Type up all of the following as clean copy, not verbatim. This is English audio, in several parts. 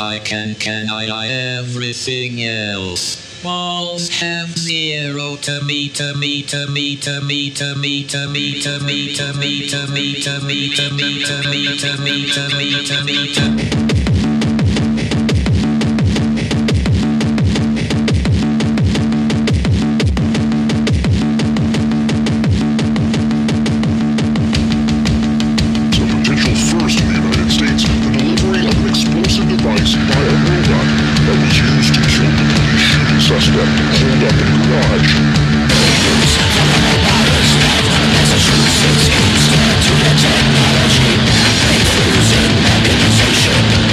I can I everything else. Balls have zero to me to me to me to me to me to me to me to me to me to me to me to me to me to me to me to me. Using mechanization.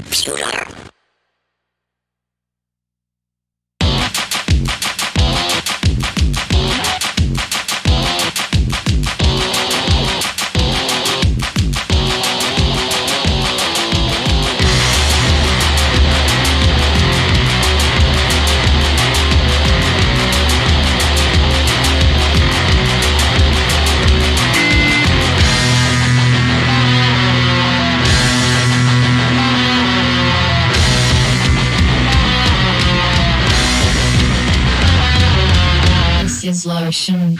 computer. Lotion. This is lotion.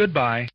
Goodbye.